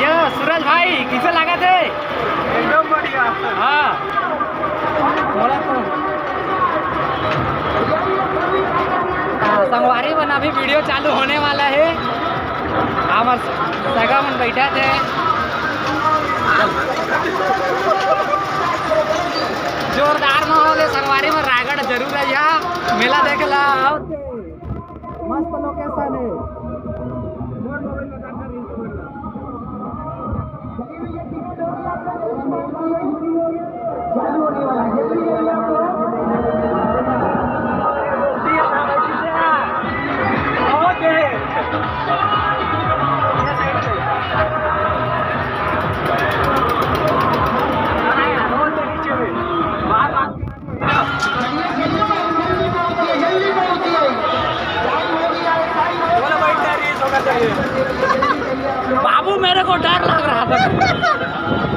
ये सूरज भाई किसे लगा थे? एकदम बढ़िया। हाँ बोला तो संगवारी बना भी वीडियो चालू होने वाला है। हम सगा मन बैठा थे। जोरदार माहौल है संगवारी में, रायगढ़ जरूर है यहाँ मेला देख ला। मस्त लोकेशन है। बाबू मेरे को डर लग रहा था।